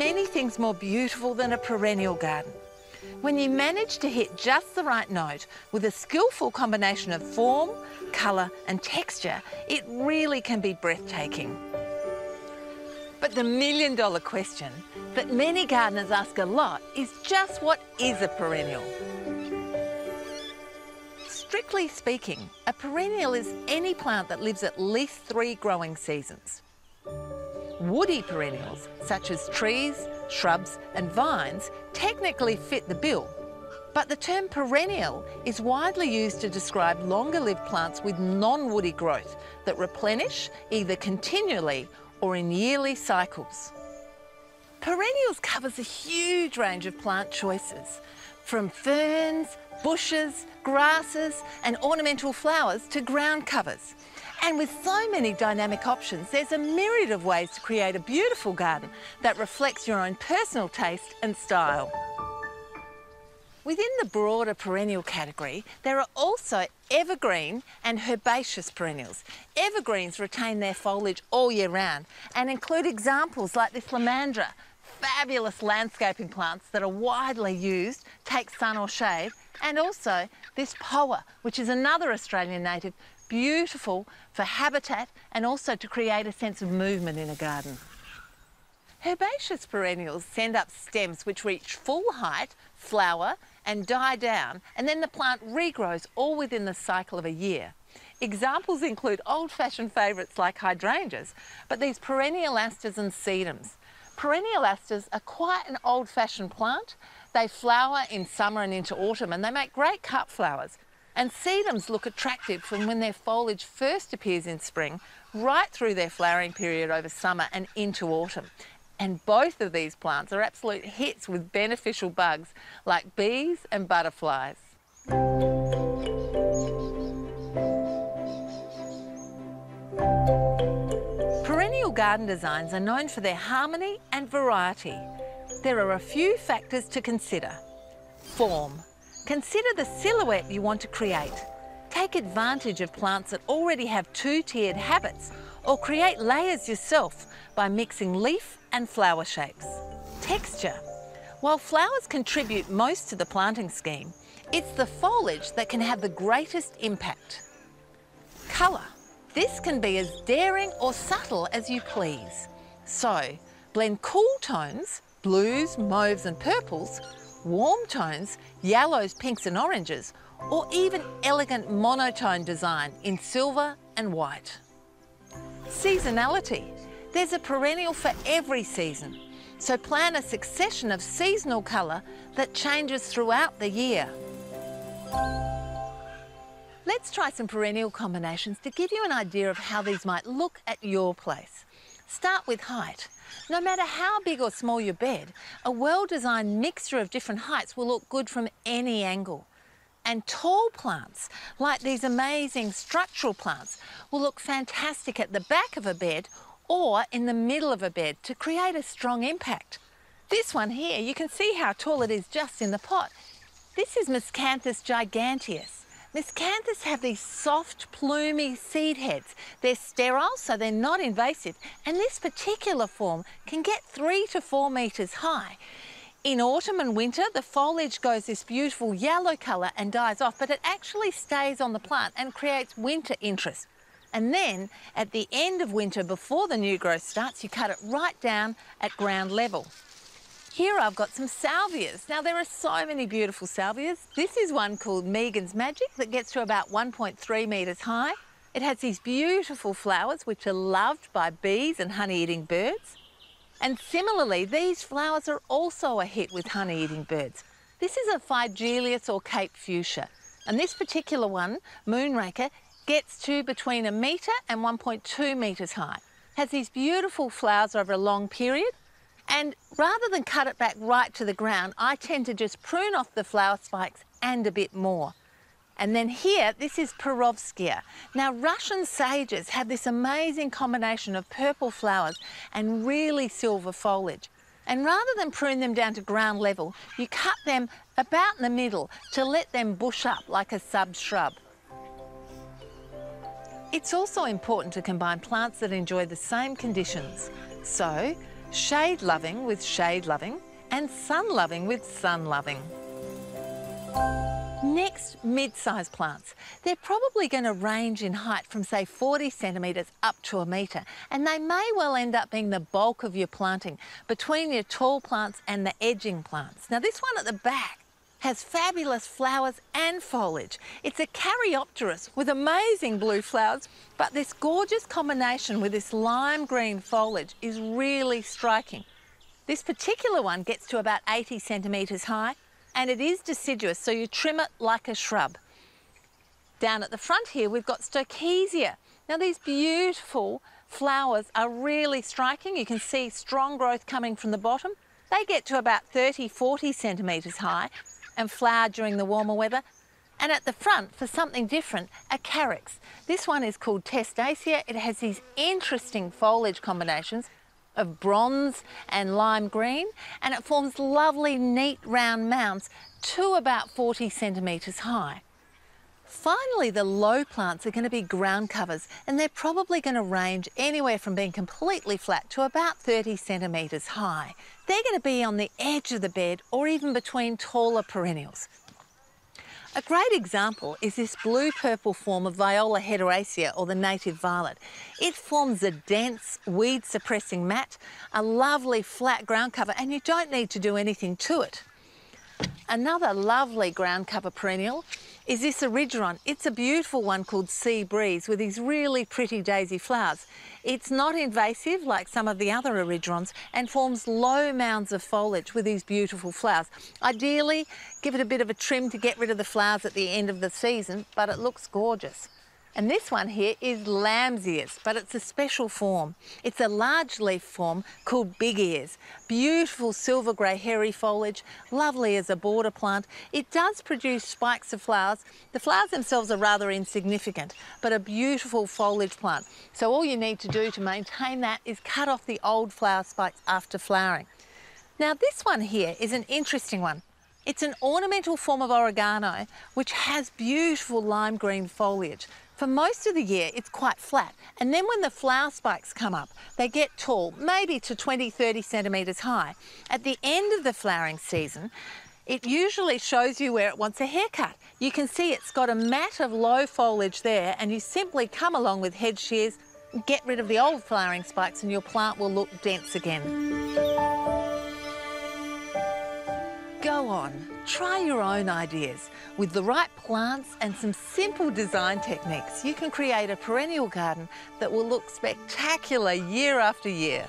many things more beautiful than a perennial garden. When you manage to hit just the right note with a skillful combination of form, colour and texture, it really can be breathtaking. But the million-dollar question that many gardeners ask a lot is just what is a perennial? Strictly speaking, a perennial is any plant that lives at least 3 growing seasons. Woody perennials, such as trees, shrubs and vines, technically fit the bill, but the term perennial is widely used to describe longer-lived plants with non-woody growth that replenish either continually or in yearly cycles. Perennials covers a huge range of plant choices, from ferns, bushes, grasses and ornamental flowers to ground covers. And with so many dynamic options, there's a myriad of ways to create a beautiful garden that reflects your own personal taste and style. Within the broader perennial category, there are also evergreen and herbaceous perennials. Evergreens retain their foliage all year round and include examples like this Lomandra, fabulous landscaping plants that are widely used, take sun or shade, and also this Poa, which is another Australian native, beautiful for habitat and also to create a sense of movement in a garden. Herbaceous perennials send up stems which reach full height, flower and die down, and then the plant regrows all within the cycle of a year. Examples include old-fashioned favourites like hydrangeas, but these perennial asters and sedums. Perennial asters are quite an old-fashioned plant. They flower in summer and into autumn, and they make great cut flowers. And sedums look attractive from when their foliage first appears in spring, right through their flowering period over summer and into autumn. And both of these plants are absolute hits with beneficial bugs like bees and butterflies. Perennial garden designs are known for their harmony and variety. There are a few factors to consider. Form. Consider the silhouette you want to create. Take advantage of plants that already have 2-tiered habits, or create layers yourself by mixing leaf and flower shapes. Texture. While flowers contribute most to the planting scheme, it's the foliage that can have the greatest impact. Colour. This can be as daring or subtle as you please. So, blend cool tones, blues, mauves and purples, warm tones, yellows, pinks and oranges, or even elegant monotone design in silver and white. Seasonality. There's a perennial for every season, so plan a succession of seasonal colour that changes throughout the year. Let's try some perennial combinations to give you an idea of how these might look at your place. Start with height. No matter how big or small your bed, a well-designed mixture of different heights will look good from any angle. And tall plants, like these amazing structural plants, will look fantastic at the back of a bed or in the middle of a bed to create a strong impact. This one here, you can see how tall it is just in the pot. This is Miscanthus giganteus. Miscanthus have these soft, plumy seed heads. They're sterile, so they're not invasive, and this particular form can get 3 to 4 metres high. In autumn and winter, the foliage goes this beautiful yellow colour and dies off, but it actually stays on the plant and creates winter interest. And then, at the end of winter, before the new growth starts, you cut it right down at ground level. Here I've got some salvias. Now there are so many beautiful salvias. This is one called Megan's Magic that gets to about 1.3 metres high. It has these beautiful flowers which are loved by bees and honey-eating birds. And similarly, these flowers are also a hit with honey-eating birds. This is a Phygelius or Cape Fuchsia. And this particular one, Moonraker, gets to between 1 metre and 1.2 metres high. It has these beautiful flowers over a long period. And rather than cut it back right to the ground, I tend to just prune off the flower spikes and a bit more. And then here, this is Perovskia. Now, Russian sages have this amazing combination of purple flowers and really silver foliage. And rather than prune them down to ground level, you cut them about in the middle to let them bush up like a sub-shrub. It's also important to combine plants that enjoy the same conditions. So, shade loving with shade loving, and sun loving with sun loving. Next, mid-sized plants. They're probably going to range in height from, say, 40 centimetres up to 1 metre, and they may well end up being the bulk of your planting, between your tall plants and the edging plants. Now, this one at the back has fabulous flowers and foliage. It's a Caryopteris with amazing blue flowers, but this gorgeous combination with this lime green foliage is really striking. This particular one gets to about 80 centimetres high, and it is deciduous, so you trim it like a shrub. Down at the front here, we've got Stokesia. Now, these beautiful flowers are really striking. You can see strong growth coming from the bottom. They get to about 30, 40 centimetres high and flower during the warmer weather. And at the front, for something different, a carex. This one is called Testacea. It has these interesting foliage combinations of bronze and lime green, and it forms lovely, neat, round mounds to about 40 centimetres high. Finally, the low plants are going to be ground covers, and they're probably going to range anywhere from being completely flat to about 30 centimetres high. They're going to be on the edge of the bed or even between taller perennials. A great example is this blue-purple form of Viola hederacea, or the native violet. It forms a dense, weed-suppressing mat, a lovely flat ground cover, and you don't need to do anything to it. Another lovely ground cover perennial is this erigeron. It's a beautiful one called Sea Breeze with these really pretty daisy flowers. It's not invasive like some of the other erigerons and forms low mounds of foliage with these beautiful flowers. Ideally, give it a bit of a trim to get rid of the flowers at the end of the season, but it looks gorgeous. And this one here is lamb's ears, but it's a special form. It's a large leaf form called big ears. Beautiful silver grey hairy foliage, lovely as a border plant. It does produce spikes of flowers. The flowers themselves are rather insignificant, but a beautiful foliage plant. So all you need to do to maintain that is cut off the old flower spikes after flowering. Now, this one here is an interesting one. It's an ornamental form of oregano, which has beautiful lime green foliage. For most of the year, it's quite flat. And then when the flower spikes come up, they get tall, maybe to 20, 30 centimetres high. At the end of the flowering season, it usually shows you where it wants a haircut. You can see it's got a mat of low foliage there, and you simply come along with hedge shears, get rid of the old flowering spikes, and your plant will look dense again. Go on, try your own ideas. With the right plants and some simple design techniques, you can create a perennial garden that will look spectacular year after year.